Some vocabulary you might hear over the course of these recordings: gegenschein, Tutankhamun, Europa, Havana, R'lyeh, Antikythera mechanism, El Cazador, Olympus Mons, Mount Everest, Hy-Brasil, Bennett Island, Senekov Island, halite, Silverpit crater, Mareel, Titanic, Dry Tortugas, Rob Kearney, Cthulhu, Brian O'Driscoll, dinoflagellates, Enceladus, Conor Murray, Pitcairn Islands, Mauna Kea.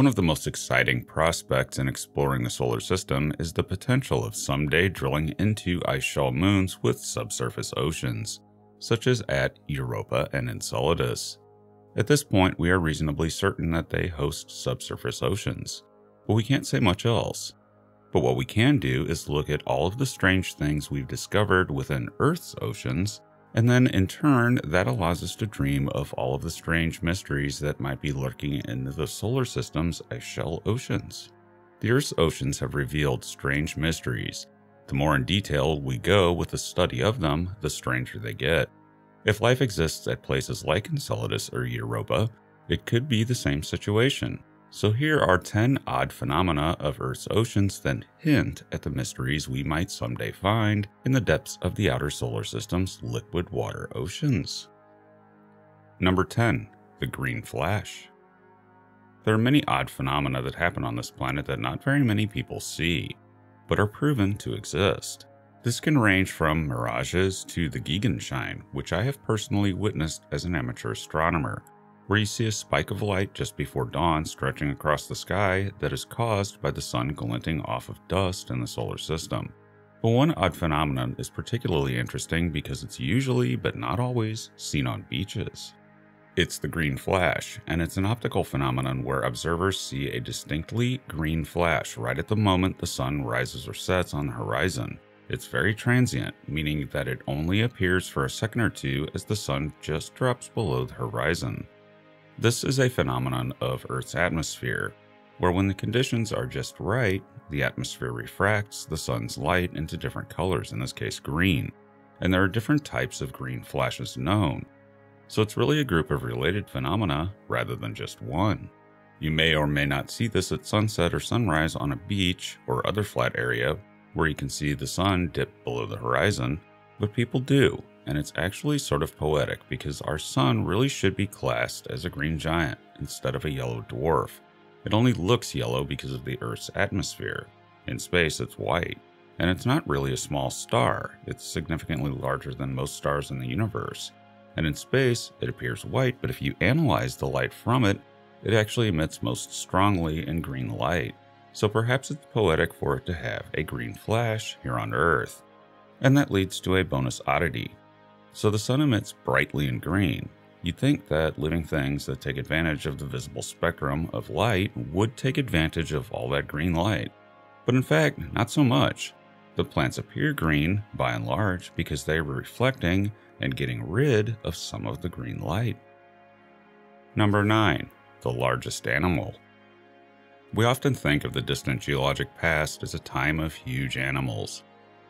One of the most exciting prospects in exploring the solar system is the potential of someday drilling into ice shell moons with subsurface oceans, such as at Europa and Enceladus. At this point, we are reasonably certain that they host subsurface oceans, but we can't say much else. But what we can do is look at all of the strange things we've discovered within Earth's oceans, and then in turn, that allows us to dream of all of the strange mysteries that might be lurking in the solar system's ice shell oceans. The Earth's oceans have revealed strange mysteries. The more in detail we go with the study of them, the stranger they get. If life exists at places like Enceladus or Europa, it could be the same situation. So here are 10 odd phenomena of Earth's oceans that hint at the mysteries we might someday find in the depths of the outer solar system's liquid water oceans. Number 10, the green flash. There are many odd phenomena that happen on this planet that not very many people see, but are proven to exist. This can range from mirages to the gegenschein, which I have personally witnessed as an amateur astronomer, where you see a spike of light just before dawn stretching across the sky that is caused by the sun glinting off of dust in the solar system. But one odd phenomenon is particularly interesting because it's usually, but not always, seen on beaches. It's the green flash, and it's an optical phenomenon where observers see a distinctly green flash right at the moment the sun rises or sets on the horizon. It's very transient, meaning that it only appears for a second or two as the sun just drops below the horizon. This is a phenomenon of Earth's atmosphere, where when the conditions are just right, the atmosphere refracts the sun's light into different colors, in this case green, and there are different types of green flashes known. So it's really a group of related phenomena rather than just one. You may or may not see this at sunset or sunrise on a beach or other flat area where you can see the sun dip below the horizon, but people do. And it's actually sort of poetic because our sun really should be classed as a green giant instead of a yellow dwarf. It only looks yellow because of the Earth's atmosphere. In space, it's white. And it's not really a small star. It's significantly larger than most stars in the universe. And in space, it appears white, but if you analyze the light from it, it actually emits most strongly in green light. So perhaps it's poetic for it to have a green flash here on Earth. And that leads to a bonus oddity. So the sun emits brightly in green. You'd think that living things that take advantage of the visible spectrum of light would take advantage of all that green light. But in fact, not so much. The plants appear green, by and large, because they were reflecting and getting rid of some of the green light. Number 9, the largest animal. We often think of the distant geologic past as a time of huge animals.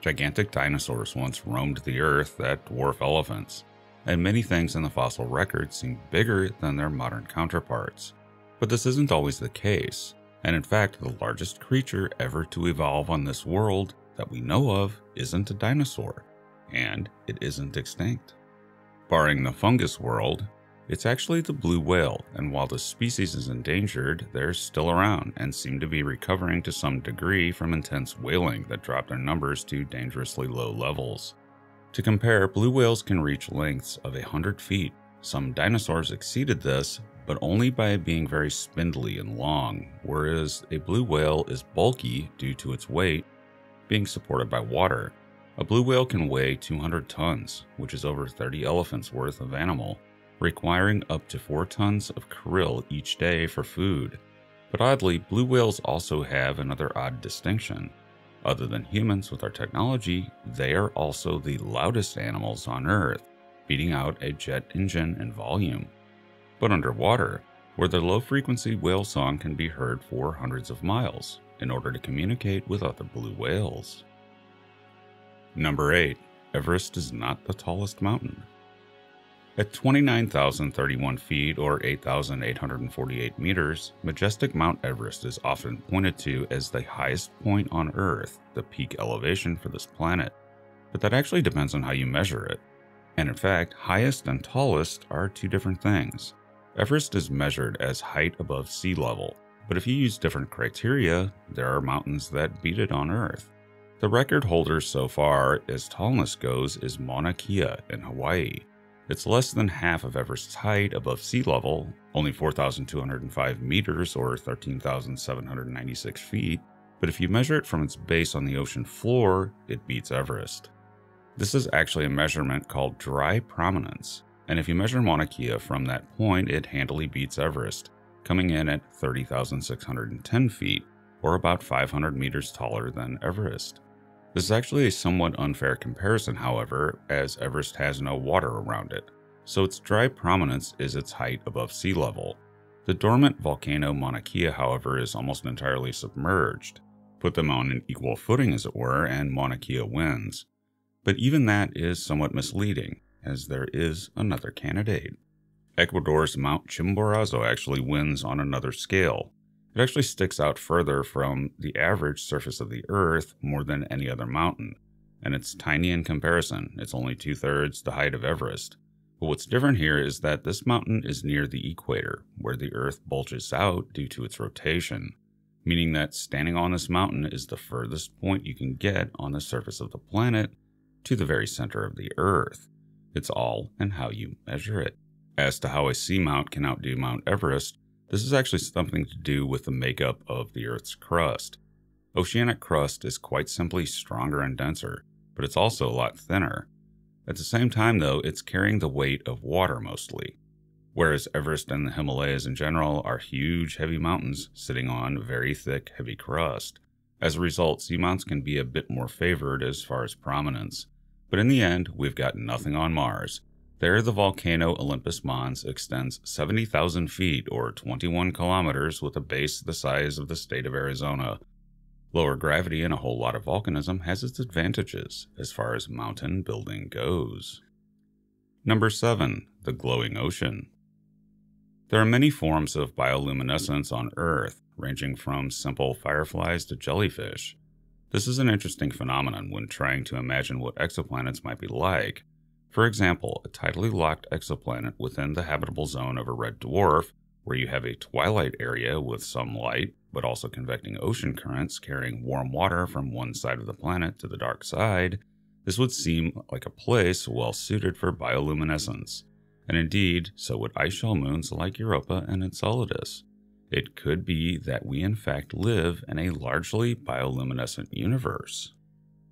Gigantic dinosaurs once roamed the Earth that dwarf elephants, and many things in the fossil record seem bigger than their modern counterparts. But this isn't always the case, and in fact, the largest creature ever to evolve on this world that we know of isn't a dinosaur, and it isn't extinct. Barring the fungus world, it's actually the blue whale, and while the species is endangered, they're still around and seem to be recovering to some degree from intense whaling that dropped their numbers to dangerously low levels. To compare, blue whales can reach lengths of 100 feet. Some dinosaurs exceeded this, but only by being very spindly and long, whereas a blue whale is bulky due to its weight being supported by water. A blue whale can weigh 200 tons, which is over 30 elephants worth of animal, requiring up to 4 tons of krill each day for food. But oddly, blue whales also have another odd distinction. Other than humans with our technology, they are also the loudest animals on Earth, beating out a jet engine in volume. But underwater, where their low-frequency whale song can be heard for hundreds of miles in order to communicate with other blue whales. Number 8. Everest is not the tallest mountain. At 29,031 feet or 8,848 meters, majestic Mount Everest is often pointed to as the highest point on Earth, the peak elevation for this planet. But that actually depends on how you measure it. And in fact, highest and tallest are two different things. Everest is measured as height above sea level, but if you use different criteria, there are mountains that beat it on Earth. The record holder so far, as tallness goes, is Mauna Kea in Hawaii. It's less than half of Everest's height above sea level, only 4,205 meters or 13,796 feet, but if you measure it from its base on the ocean floor, it beats Everest. This is actually a measurement called dry prominence, and if you measure Mauna Kea from that point, it handily beats Everest, coming in at 30,610 feet, or about 500 meters taller than Everest. This is actually a somewhat unfair comparison, however, as Everest has no water around it, so its dry prominence is its height above sea level. The dormant volcano Mauna Kea, however, is almost entirely submerged. Put them on an equal footing, as it were, and Mauna Kea wins. But even that is somewhat misleading, as there is another candidate. Ecuador's Mount Chimborazo actually wins on another scale. It actually sticks out further from the average surface of the Earth more than any other mountain, and it's tiny in comparison. It's only 2/3 the height of Everest. But what's different here is that this mountain is near the equator, where the Earth bulges out due to its rotation, meaning that standing on this mountain is the furthest point you can get on the surface of the planet to the very center of the Earth. It's all in how you measure it. As to how a seamount can outdo Mount Everest, this is actually something to do with the makeup of the Earth's crust. Oceanic crust is quite simply stronger and denser, but it's also a lot thinner. At the same time though, it's carrying the weight of water mostly. Whereas Everest and the Himalayas in general are huge heavy mountains sitting on very thick heavy crust. As a result, seamounts can be a bit more favored as far as prominence. But in the end, we've got nothing on Mars. There, the volcano Olympus Mons extends 70,000 feet or 21 kilometers with a base the size of the state of Arizona. Lower gravity and a whole lot of volcanism has its advantages as far as mountain building goes. Number 7. The glowing ocean. There are many forms of bioluminescence on Earth, ranging from simple fireflies to jellyfish. This is an interesting phenomenon when trying to imagine what exoplanets might be like. For example, a tidally locked exoplanet within the habitable zone of a red dwarf, where you have a twilight area with some light, but also convecting ocean currents carrying warm water from one side of the planet to the dark side, this would seem like a place well suited for bioluminescence. And indeed, so would ice shell moons like Europa and Enceladus. It could be that we in fact live in a largely bioluminescent universe.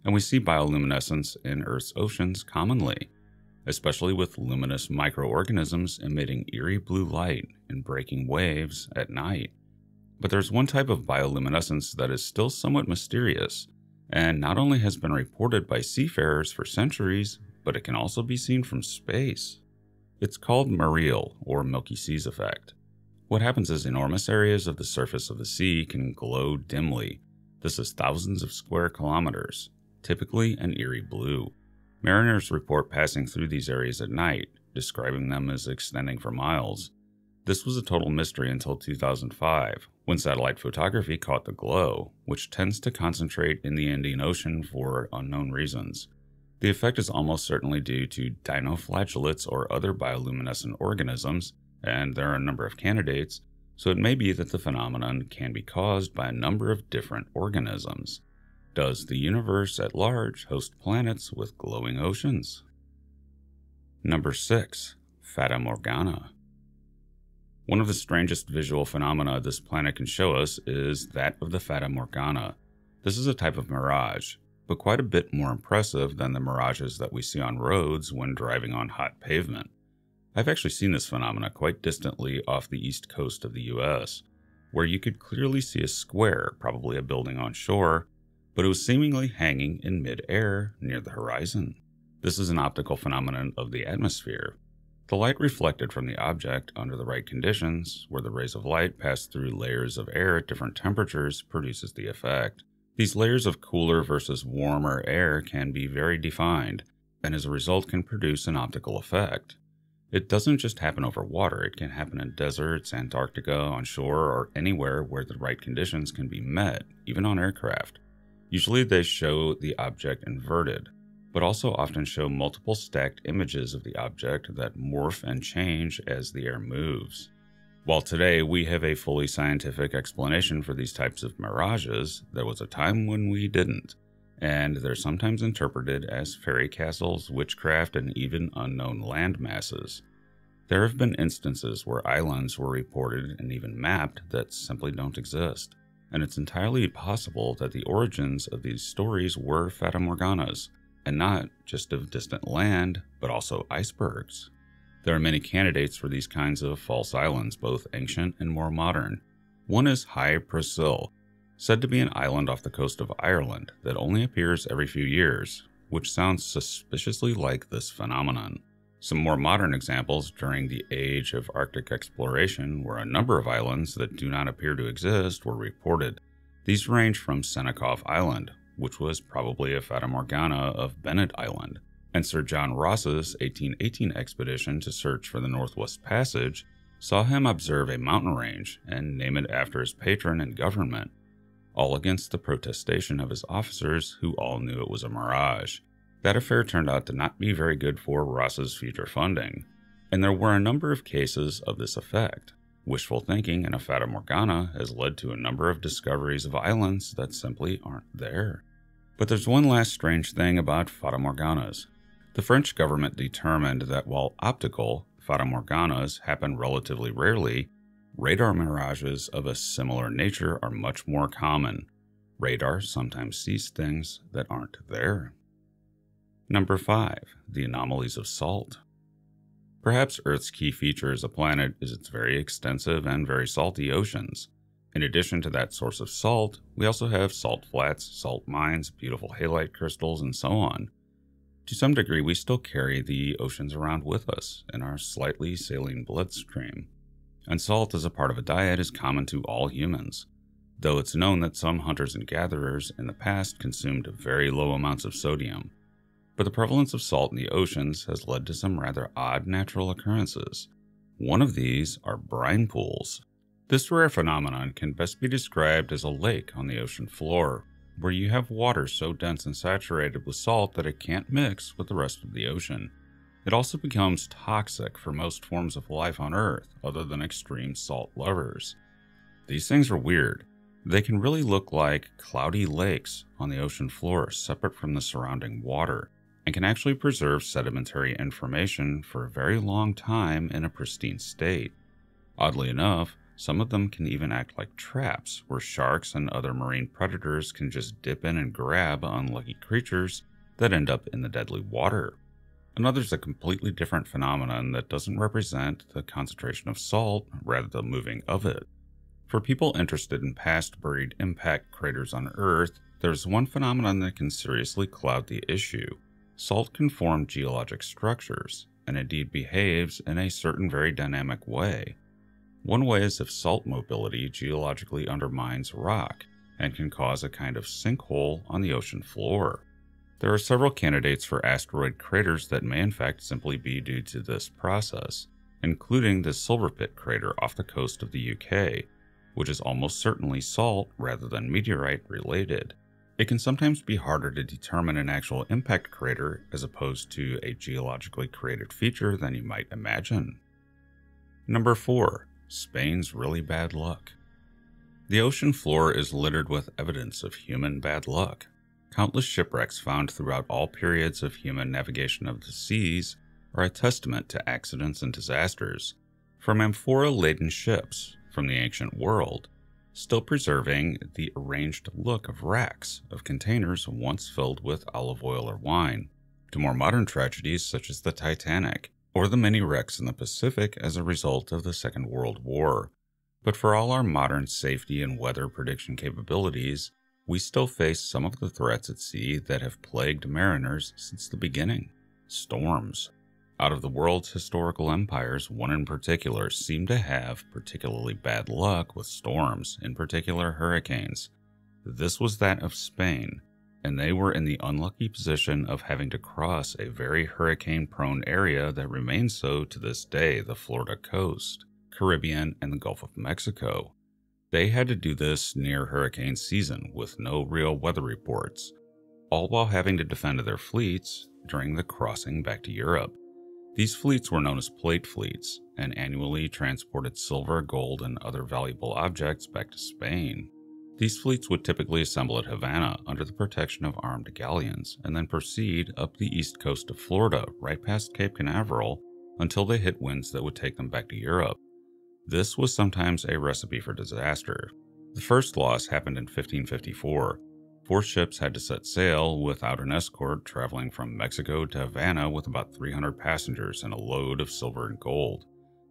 And we see bioluminescence in Earth's oceans commonly, especially with luminous microorganisms emitting eerie blue light and breaking waves at night. But there's one type of bioluminescence that is still somewhat mysterious, and not only has been reported by seafarers for centuries, but it can also be seen from space. It's called Mareel, or Milky Seas effect. What happens is enormous areas of the surface of the sea can glow dimly. This is thousands of square kilometers, typically an eerie blue. Mariners report passing through these areas at night, describing them as extending for miles. This was a total mystery until 2005, when satellite photography caught the glow, which tends to concentrate in the Indian Ocean for unknown reasons. The effect is almost certainly due to dinoflagellates or other bioluminescent organisms, and there are a number of candidates, so it may be that the phenomenon can be caused by a number of different organisms. Does the universe at large host planets with glowing oceans? Number 6. Fata Morgana. One of the strangest visual phenomena this planet can show us is that of the Fata Morgana. This is a type of mirage, but quite a bit more impressive than the mirages that we see on roads when driving on hot pavement. I've actually seen this phenomena quite distantly off the east coast of the US, where you could clearly see a square, probably a building on shore, but it was seemingly hanging in mid-air near the horizon. This is an optical phenomenon of the atmosphere. The light reflected from the object under the right conditions, where the rays of light pass through layers of air at different temperatures, produces the effect. These layers of cooler versus warmer air can be very defined, and as a result can produce an optical effect. It doesn't just happen over water, it can happen in deserts, Antarctica, on shore, or anywhere where the right conditions can be met, even on aircraft. Usually they show the object inverted, but also often show multiple stacked images of the object that morph and change as the air moves. While today we have a fully scientific explanation for these types of mirages, there was a time when we didn't, and they're sometimes interpreted as fairy castles, witchcraft, and even unknown land masses. There have been instances where islands were reported and even mapped that simply don't exist, and it's entirely possible that the origins of these stories were Fata Morganas, and not just of distant land, but also icebergs. There are many candidates for these kinds of false islands, both ancient and more modern. One is Hy-Brasil, said to be an island off the coast of Ireland that only appears every few years, which sounds suspiciously like this phenomenon. Some more modern examples during the age of Arctic exploration where a number of islands that do not appear to exist were reported. These range from Senekov Island, which was probably a Fata Morgana of Bennett Island, and Sir John Ross's 1818 expedition to search for the Northwest Passage saw him observe a mountain range and name it after his patron and government, all against the protestation of his officers who all knew it was a mirage. That affair turned out to not be very good for Ross's future funding, and there were a number of cases of this effect. Wishful thinking in a Fata Morgana has led to a number of discoveries of islands that simply aren't there. But there's one last strange thing about Fata Morganas. The French government determined that while optical Fata Morganas happen relatively rarely, radar mirages of a similar nature are much more common. Radar sometimes sees things that aren't there. Number 5. The anomalies of salt. Perhaps Earth's key feature as a planet is its very extensive and very salty oceans. In addition to that source of salt, we also have salt flats, salt mines, beautiful halite crystals, and so on. To some degree, we still carry the oceans around with us in our slightly saline bloodstream. And salt as a part of a diet is common to all humans, though it's known that some hunters and gatherers in the past consumed very low amounts of sodium. But the prevalence of salt in the oceans has led to some rather odd natural occurrences. One of these are brine pools. This rare phenomenon can best be described as a lake on the ocean floor, where you have water so dense and saturated with salt that it can't mix with the rest of the ocean. It also becomes toxic for most forms of life on Earth, other than extreme salt lovers. These things are weird. They can really look like cloudy lakes on the ocean floor, separate from the surrounding water, and can actually preserve sedimentary information for a very long time in a pristine state. Oddly enough, some of them can even act like traps, where sharks and other marine predators can just dip in and grab unlucky creatures that end up in the deadly water. Another's a completely different phenomenon that doesn't represent the concentration of salt, rather the moving of it. For people interested in past buried impact craters on Earth, there's one phenomenon that can seriously cloud the issue. Salt can form geologic structures, and indeed behaves in a certain very dynamic way. One way is if salt mobility geologically undermines rock, and can cause a kind of sinkhole on the ocean floor. There are several candidates for asteroid craters that may in fact simply be due to this process, including the Silverpit crater off the coast of the UK, which is almost certainly salt rather than meteorite related. It can sometimes be harder to determine an actual impact crater as opposed to a geologically created feature than you might imagine. Number 4. Spain's really bad luck. The ocean floor is littered with evidence of human bad luck. Countless shipwrecks found throughout all periods of human navigation of the seas are a testament to accidents and disasters. From amphora-laden ships from the ancient world, still preserving the arranged look of racks of containers once filled with olive oil or wine, to more modern tragedies such as the Titanic, or the many wrecks in the Pacific as a result of the Second World War. But for all our modern safety and weather prediction capabilities, we still face some of the threats at sea that have plagued mariners since the beginning. Storms. Out of the world's historical empires, one in particular seemed to have particularly bad luck with storms, in particular hurricanes. This was that of Spain, and they were in the unlucky position of having to cross a very hurricane-prone area that remains so to this day, the Florida coast, Caribbean, and the Gulf of Mexico. They had to do this near hurricane season with no real weather reports, all while having to defend their fleets during the crossing back to Europe. These fleets were known as plate fleets, and annually transported silver, gold, and other valuable objects back to Spain. These fleets would typically assemble at Havana under the protection of armed galleons, and then proceed up the east coast of Florida, right past Cape Canaveral, until they hit winds that would take them back to Europe. This was sometimes a recipe for disaster. The first loss happened in 1554. 4 ships had to set sail without an escort, traveling from Mexico to Havana with about 300 passengers and a load of silver and gold.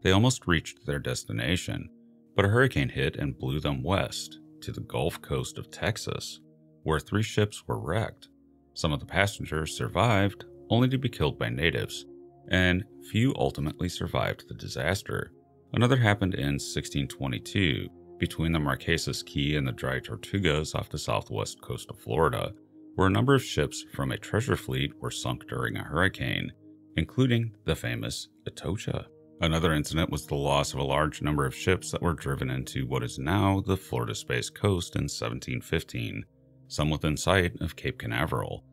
They almost reached their destination, but a hurricane hit and blew them west to the Gulf Coast of Texas, where 3 ships were wrecked. Some of the passengers survived, only to be killed by natives, and few ultimately survived the disaster. Another happened in 1622, between the Marquesas Key and the Dry Tortugas off the southwest coast of Florida, where a number of ships from a treasure fleet were sunk during a hurricane, including the famous Atocha. Another incident was the loss of a large number of ships that were driven into what is now the Florida Space Coast in 1715, some within sight of Cape Canaveral.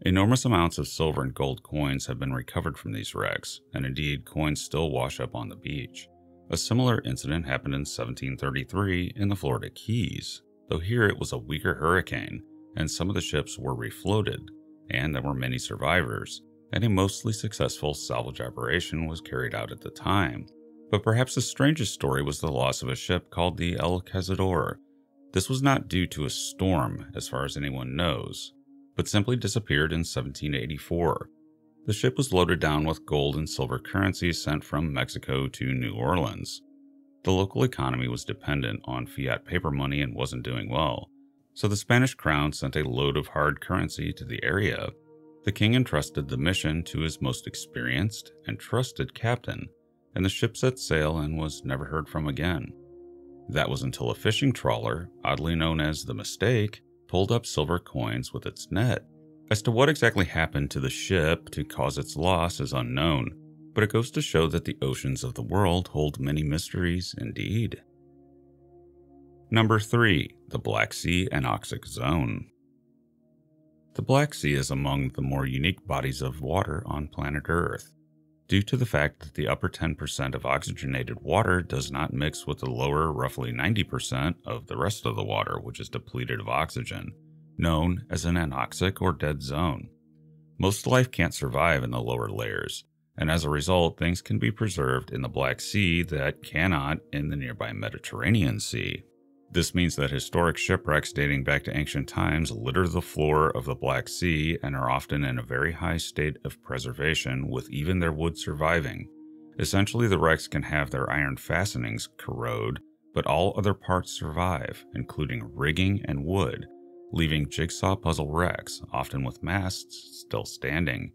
Enormous amounts of silver and gold coins have been recovered from these wrecks, and indeed coins still wash up on the beach. A similar incident happened in 1733 in the Florida Keys, though here it was a weaker hurricane, and some of the ships were refloated, and there were many survivors, and a mostly successful salvage operation was carried out at the time. But perhaps the strangest story was the loss of a ship called the El Cazador. This was not due to a storm, as far as anyone knows, but simply disappeared in 1784. The ship was loaded down with gold and silver currency sent from Mexico to New Orleans. The local economy was dependent on fiat paper money and wasn't doing well, so the Spanish crown sent a load of hard currency to the area. The king entrusted the mission to his most experienced and trusted captain, and the ship set sail and was never heard from again. That was until a fishing trawler, oddly known as the Mistake, pulled up silver coins with its net. As to what exactly happened to the ship to cause its loss is unknown, but it goes to show that the oceans of the world hold many mysteries indeed. Number 3. The Black Sea Anoxic Zone. The Black Sea is among the more unique bodies of water on planet Earth, due to the fact that the upper 10% of oxygenated water does not mix with the lower roughly 90% of the rest of the water, which is depleted of oxygen, known as an anoxic or dead zone. Most life can't survive in the lower layers, and as a result, things can be preserved in the Black Sea that cannot in the nearby Mediterranean Sea. This means that historic shipwrecks dating back to ancient times litter the floor of the Black Sea and are often in a very high state of preservation, with even their wood surviving. Essentially, the wrecks can have their iron fastenings corrode, but all other parts survive, including rigging and wood, leaving jigsaw puzzle wrecks, often with masts still standing,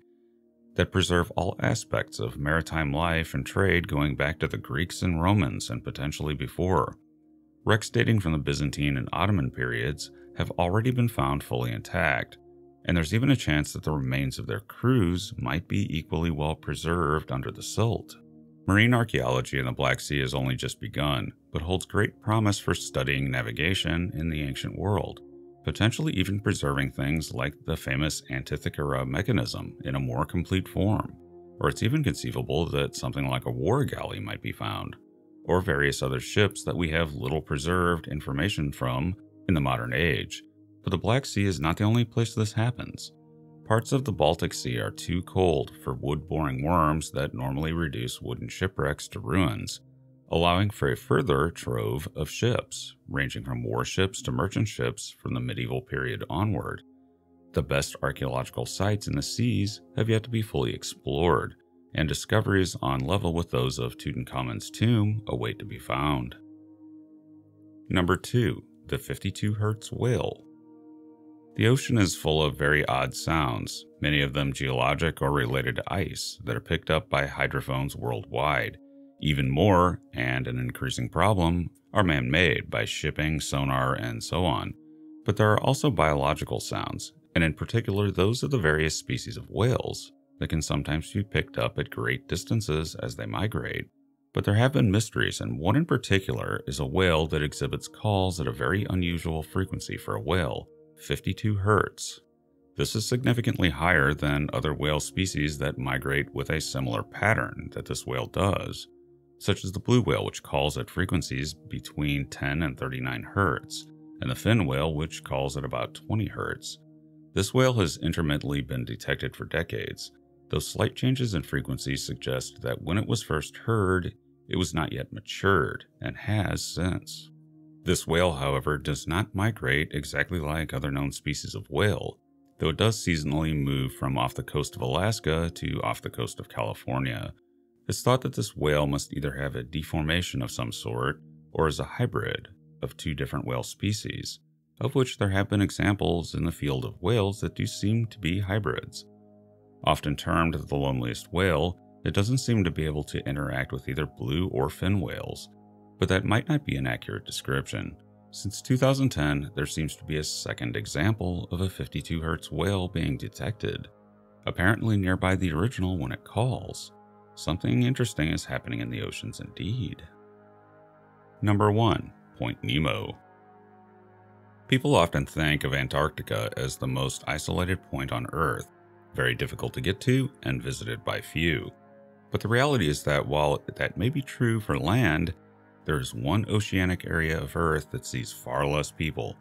that preserve all aspects of maritime life and trade going back to the Greeks and Romans and potentially before. Wrecks dating from the Byzantine and Ottoman periods have already been found fully intact, and there's even a chance that the remains of their crews might be equally well preserved under the silt. Marine archaeology in the Black Sea has only just begun, but holds great promise for studying navigation in the ancient world, potentially even preserving things like the famous Antikythera mechanism in a more complete form, or it's even conceivable that something like a war galley might be found, or various other ships that we have little preserved information from in the modern age. But the Black Sea is not the only place this happens. Parts of the Baltic Sea are too cold for wood-boring worms that normally reduce wooden shipwrecks to ruins, allowing for a further trove of ships, ranging from warships to merchant ships from the medieval period onward. The best archaeological sites in the seas have yet to be fully explored, and discoveries on level with those of Tutankhamun's tomb await to be found. Number 2. The 52 Hertz Whale. The ocean is full of very odd sounds, many of them geologic or related to ice, that are picked up by hydrophones worldwide. Even more, and an increasing problem, are man-made by shipping, sonar, and so on. But there are also biological sounds, and in particular those of the various species of whales, that can sometimes be picked up at great distances as they migrate. But there have been mysteries, and one in particular is a whale that exhibits calls at a very unusual frequency for a whale, 52 Hertz. This is significantly higher than other whale species that migrate with a similar pattern that this whale does, such as the blue whale, which calls at frequencies between 10 and 39 Hertz, and the fin whale, which calls at about 20 Hertz. This whale has intermittently been detected for decades. though slight changes in frequency suggest that when it was first heard, it was not yet matured and has since. This whale, however, does not migrate exactly like other known species of whale, though it does seasonally move from off the coast of Alaska to off the coast of California. It's thought that this whale must either have a deformation of some sort or is a hybrid of two different whale species, of which there have been examples in the field of whales that do seem to be hybrids. Often termed the loneliest whale, it doesn't seem to be able to interact with either blue or fin whales, but that might not be an accurate description. Since 2010, there seems to be a second example of a 52 Hz whale being detected, apparently nearby the original when it calls. Something interesting is happening in the oceans indeed. Number 1. Point Nemo. People often think of Antarctica as the most isolated point on Earth, very difficult to get to and visited by few. But the reality is that while that may be true for land, there is one oceanic area of Earth that sees far less people.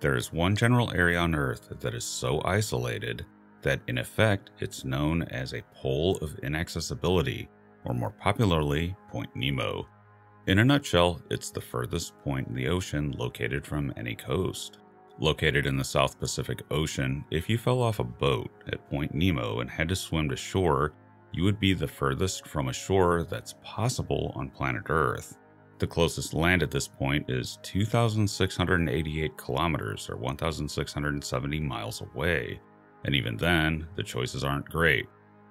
There is one general area on Earth that is so isolated that in effect it's known as a pole of inaccessibility, or more popularly, Point Nemo. In a nutshell, it's the furthest point in the ocean located from any coast. Located in the South Pacific Ocean, if you fell off a boat at Point Nemo and had to swim to shore, you would be the furthest from a shore that's possible on planet Earth. The closest land at this point is 2,688 kilometers or 1,670 miles away, and even then, the choices aren't great.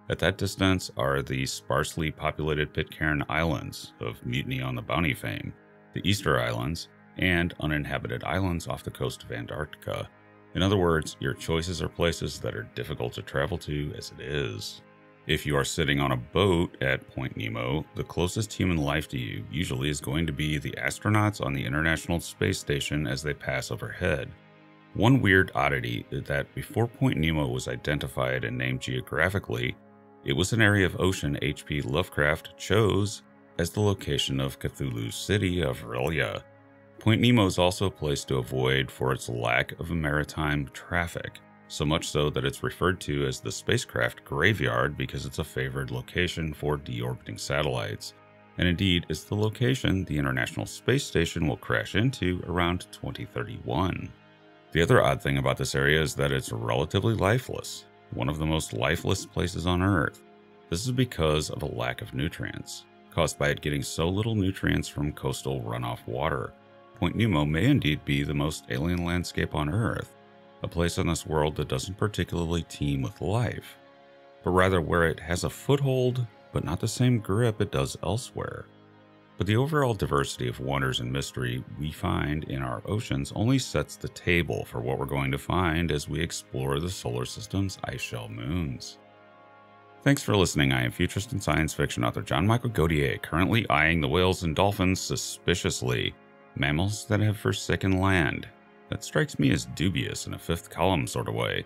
At that distance are the sparsely populated Pitcairn Islands of Mutiny on the Bounty fame, the Easter Islands, and uninhabited islands off the coast of Antarctica. In other words, your choices are places that are difficult to travel to as it is. If you are sitting on a boat at Point Nemo, the closest human life to you usually is going to be the astronauts on the International Space Station as they pass overhead. One weird oddity is that before Point Nemo was identified and named geographically, it was an area of ocean H.P. Lovecraft chose as the location of Cthulhu's city of R'lyeh. Point Nemo is also a place to avoid for its lack of maritime traffic, so much so that it's referred to as the spacecraft graveyard because it's a favored location for deorbiting satellites, and indeed is the location the International Space Station will crash into around 2031. The other odd thing about this area is that it's relatively lifeless, one of the most lifeless places on Earth. This is because of a lack of nutrients, caused by it getting so little nutrients from coastal runoff water. Point Nemo may indeed be the most alien landscape on Earth, a place in this world that doesn't particularly teem with life, but rather where it has a foothold, but not the same grip it does elsewhere. But the overall diversity of wonders and mystery we find in our oceans only sets the table for what we're going to find as we explore the solar system's ice shell moons. Thanks for listening. I am futurist and science fiction author John Michael Godier, currently eyeing the whales and dolphins suspiciously, mammals that have forsaken land. That strikes me as dubious in a fifth column sort of way.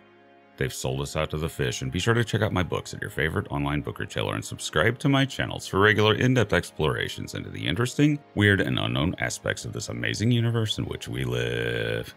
They've sold us out to the fish, and be sure to check out my books at your favorite online book retailer and subscribe to my channels for regular in-depth explorations into the interesting, weird, and unknown aspects of this amazing universe in which we live.